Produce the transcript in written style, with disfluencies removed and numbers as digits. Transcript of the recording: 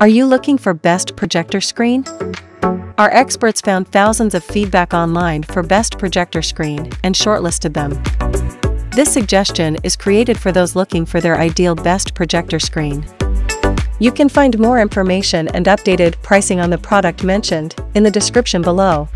Are you looking for best projector screen? Our experts found thousands of feedback online for best projector screen and shortlisted them. This suggestion is created for those looking for their ideal best projector screen. You can find more information and updated pricing on the product mentioned in the description below.